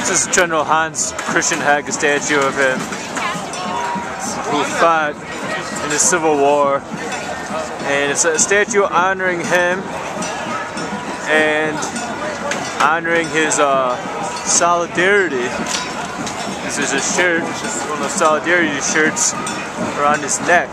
This is General Hans Christian Heg, a statue of him, who fought in the Civil War. And it's a statue honoring him and honoring his solidarity. This is a shirt, one of those solidarity shirts around his neck.